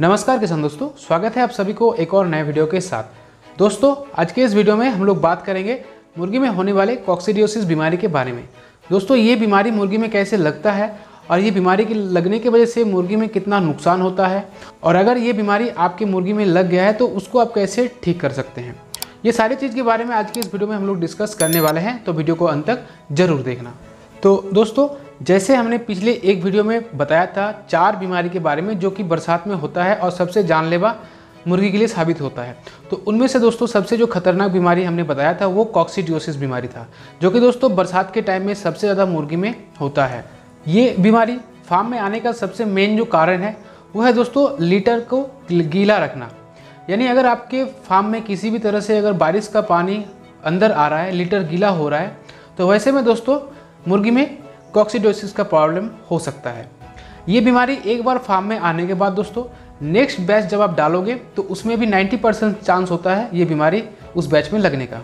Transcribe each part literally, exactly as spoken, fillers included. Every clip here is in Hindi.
नमस्कार किसान दोस्तों, स्वागत है आप सभी को एक और नए वीडियो के साथ। दोस्तों आज के इस वीडियो में हम लोग बात करेंगे मुर्गी में होने वाले कॉक्सीडियोसिस बीमारी के बारे में। दोस्तों ये बीमारी मुर्गी में कैसे लगता है और ये बीमारी के लगने की वजह से मुर्गी में कितना नुकसान होता है, और अगर ये बीमारी आपकी मुर्गी में लग गया है तो उसको आप कैसे ठीक कर सकते हैं, ये सारी चीज़ के बारे में आज की इस वीडियो में हम लोग डिस्कस करने वाले हैं। तो वीडियो को अंत तक जरूर देखना। तो दोस्तों जैसे हमने पिछले एक वीडियो में बताया था चार बीमारी के बारे में जो कि बरसात में होता है और सबसे जानलेवा मुर्गी के लिए साबित होता है, तो उनमें से दोस्तों सबसे जो खतरनाक बीमारी हमने बताया था वो कॉक्सीडियोसिस बीमारी था, जो कि दोस्तों बरसात के टाइम में सबसे ज़्यादा मुर्गी में होता है। ये बीमारी फार्म में आने का सबसे मेन जो कारण है वो है दोस्तों लीटर को गीला रखना, यानी अगर आपके फार्म में किसी भी तरह से अगर बारिश का पानी अंदर आ रहा है, लीटर गीला हो रहा है, तो वैसे में दोस्तों मुर्गी में कॉक्सीडियोसिस का प्रॉब्लम हो सकता है। ये बीमारी एक बार फार्म में आने के बाद दोस्तों नेक्स्ट बैच जब आप डालोगे तो उसमें भी नब्बे परसेंट चांस होता है ये बीमारी उस बैच में लगने का।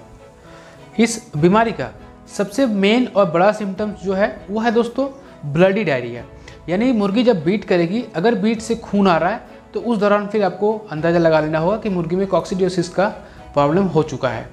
इस बीमारी का सबसे मेन और बड़ा सिम्टम्स जो है वो है दोस्तों ब्लडी डायरिया, यानी मुर्गी जब बीट करेगी अगर बीट से खून आ रहा है तो उस दौरान फिर आपको अंदाज़ा लगा लेना होगा कि मुर्गी में कॉक्सीडियोसिस का प्रॉब्लम हो चुका है।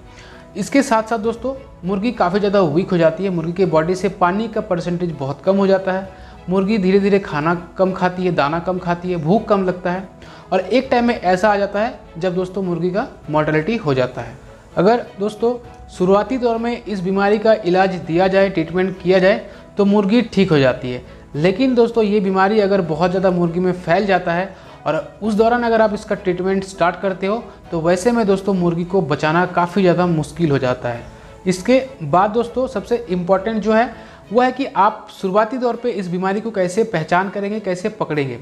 इसके साथ साथ दोस्तों मुर्गी काफ़ी ज़्यादा वीक हो जाती है, मुर्गी के बॉडी से पानी का परसेंटेज बहुत कम हो जाता है, मुर्गी धीरे धीरे खाना कम खाती है, दाना कम खाती है, भूख कम लगता है, और एक टाइम में ऐसा आ जाता है जब दोस्तों मुर्गी का मॉर्टेलिटी हो जाता है। अगर दोस्तों शुरुआती दौर में इस बीमारी का इलाज दिया जाए, ट्रीटमेंट किया जाए तो मुर्गी ठीक हो जाती है, लेकिन दोस्तों ये बीमारी अगर बहुत ज़्यादा मुर्गी में फैल जाता है और उस दौरान अगर आप इसका ट्रीटमेंट स्टार्ट करते हो तो वैसे में दोस्तों मुर्गी को बचाना काफ़ी ज़्यादा मुश्किल हो जाता है। इसके बाद दोस्तों सबसे इम्पॉर्टेंट जो है वो है कि आप शुरुआती दौर पे इस बीमारी को कैसे पहचान करेंगे, कैसे पकड़ेंगे,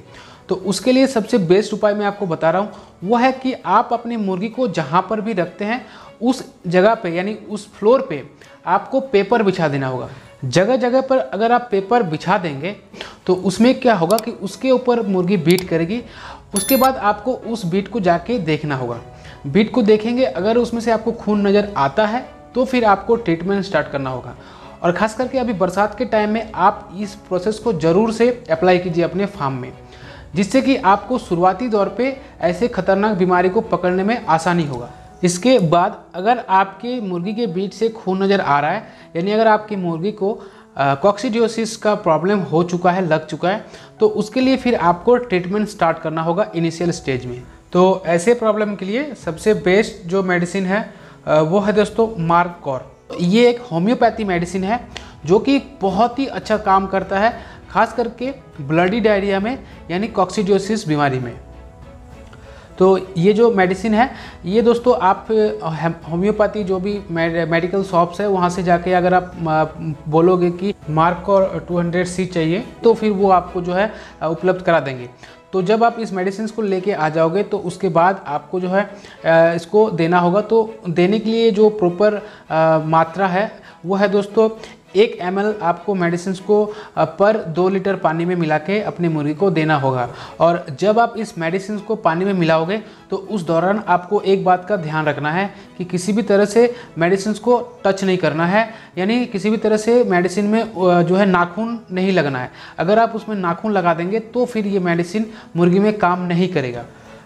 तो उसके लिए सबसे बेस्ट उपाय मैं आपको बता रहा हूँ वो है कि आप अपनी मुर्गी को जहाँ पर भी रखते हैं उस जगह पे, यानी उस फ्लोर पे आपको पेपर बिछा देना होगा। जगह जगह पर अगर आप पेपर बिछा देंगे तो उसमें क्या होगा कि उसके ऊपर मुर्गी बीट करेगी, उसके बाद आपको उस बीट को जाके देखना होगा। बीट को देखेंगे अगर उसमें से आपको खून नज़र आता है तो फिर आपको ट्रीटमेंट स्टार्ट करना होगा, और ख़ास करके अभी बरसात के टाइम में आप इस प्रोसेस को ज़रूर से अप्लाई कीजिए अपने फार्म में, जिससे कि आपको शुरुआती दौर पे ऐसे खतरनाक बीमारी को पकड़ने में आसानी होगा। इसके बाद अगर आपके मुर्गी के बीच से खून नज़र आ रहा है, यानी अगर आपकी मुर्गी को कॉक्सीडियोसिस का प्रॉब्लम हो चुका है, लग चुका है, तो उसके लिए फिर आपको ट्रीटमेंट स्टार्ट करना होगा इनिशियल स्टेज में। तो ऐसे प्रॉब्लम के लिए सबसे बेस्ट जो मेडिसिन है वो है दोस्तों मार्क कॉर। ये एक होम्योपैथी मेडिसिन है जो कि बहुत ही अच्छा काम करता है, खास करके ब्लडी डायरिया में, यानी कॉक्सीडियोसिस बीमारी में। तो ये जो मेडिसिन है ये दोस्तों आप होम्योपैथी जो भी मेडिकल शॉप्स है वहाँ से जाके अगर आप बोलोगे कि मार्क कॉर दो सौ सी चाहिए तो फिर वो आपको जो है उपलब्ध करा देंगे। तो जब आप इस मेडिसिन को लेके आ जाओगे तो उसके बाद आपको जो है इसको देना होगा। तो देने के लिए जो प्रॉपर मात्रा है वो है दोस्तों एक एम एल आपको मेडिसिन को पर दो लीटर पानी में मिला के अपनी मुर्गी को देना होगा। और जब आप इस मेडिसिन को पानी में मिलाओगे तो उस दौरान आपको एक बात का ध्यान रखना है कि किसी भी तरह से मेडिसिन को टच नहीं करना है, यानी किसी भी तरह से मेडिसिन में जो है नाखून नहीं लगना है। अगर आप उसमें नाखून लगा देंगे तो फिर ये मेडिसिन मुर्गी में काम नहीं करेगा।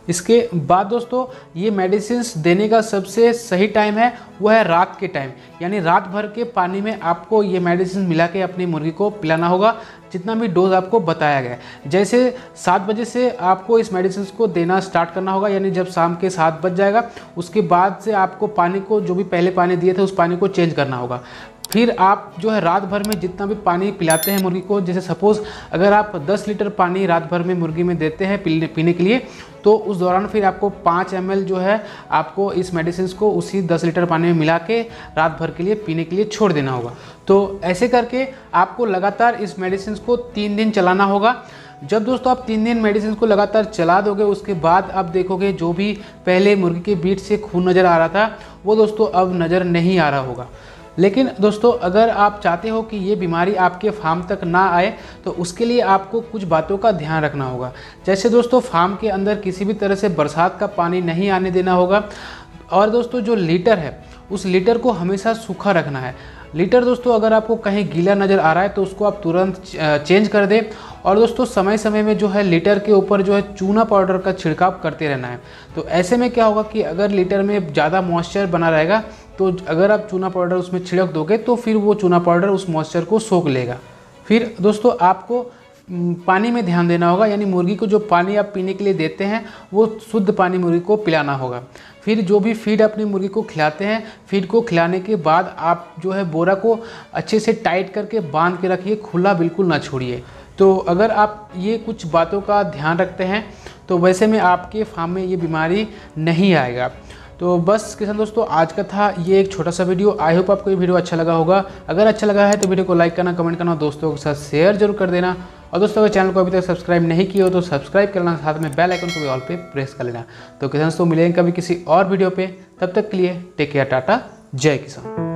इसके बाद दोस्तों ये मेडिसिन्स देने का सबसे सही टाइम है वो है रात के टाइम, यानी रात भर के पानी में आपको ये मेडिसिन मिला के अपनी मुर्गी को पिलाना होगा, जितना भी डोज आपको बताया गया है। जैसे सात बजे से आपको इस मेडिसिन को देना स्टार्ट करना होगा, यानी जब शाम के सात बज जाएगा उसके बाद से आपको पानी को जो भी पहले पानी दिए थे उस पानी को चेंज करना होगा। फिर आप जो है रात भर में जितना भी पानी पिलाते हैं मुर्गी को, जैसे सपोज़ अगर आप दस लीटर पानी रात भर में मुर्गी में देते हैं पीने के लिए, तो उस दौरान फिर आपको पाँच एम एल जो है आपको इस मेडिसिन को उसी दस लीटर पानी में मिला के रात भर के लिए पीने के लिए छोड़ देना होगा। तो ऐसे करके आपको लगातार इस मेडिसिन को तीन दिन चलाना होगा। जब दोस्तों आप तीन दिन मेडिसिन को लगातार चला दोगे उसके बाद आप देखोगे जो भी पहले मुर्गी के बीट से खून नज़र आ रहा था वो दोस्तों अब नज़र नहीं आ रहा होगा। लेकिन दोस्तों अगर आप चाहते हो कि ये बीमारी आपके फार्म तक ना आए तो उसके लिए आपको कुछ बातों का ध्यान रखना होगा। जैसे दोस्तों फार्म के अंदर किसी भी तरह से बरसात का पानी नहीं आने देना होगा, और दोस्तों जो लीटर है उस लीटर को हमेशा सूखा रखना है। लीटर दोस्तों अगर आपको कहीं गीला नज़र आ रहा है तो उसको आप तुरंत चेंज कर दें, और दोस्तों समय समय में जो है लीटर के ऊपर जो है चूना पाउडर का छिड़काव करते रहना है। तो ऐसे में क्या होगा कि अगर लीटर में ज़्यादा मॉइस्चर बना रहेगा तो अगर आप चूना पाउडर उसमें छिड़क दोगे तो फिर वो चूना पाउडर उस मॉइस्चर को सोख लेगा। फिर दोस्तों आपको पानी में ध्यान देना होगा, यानी मुर्गी को जो पानी आप पीने के लिए देते हैं वो शुद्ध पानी मुर्गी को पिलाना होगा। फिर जो भी फीड अपनी मुर्गी को खिलाते हैं, फीड को खिलाने के बाद आप जो है बोरा को अच्छे से टाइट करके बांध के रखिए, खुला बिल्कुल ना छोड़िए। तो अगर आप ये कुछ बातों का ध्यान रखते हैं तो वैसे में आपके फार्म में ये बीमारी नहीं आएगा। तो बस किसान दोस्तों आज का था ये एक छोटा सा वीडियो। आई होप आपको ये वीडियो अच्छा लगा होगा। अगर अच्छा लगा है तो वीडियो को लाइक करना, कमेंट करना, दोस्तों के साथ शेयर जरूर कर देना। और दोस्तों अगर चैनल को अभी तक सब्सक्राइब नहीं किया हो तो सब्सक्राइब करना, साथ में बेल आइकन को भी ऑल पे प्रेस कर लेना। तो किसान दोस्तों मिलेंगे कभी किसी और वीडियो पे, तब तक के लिए टेक केयर, टाटा, जय किसान।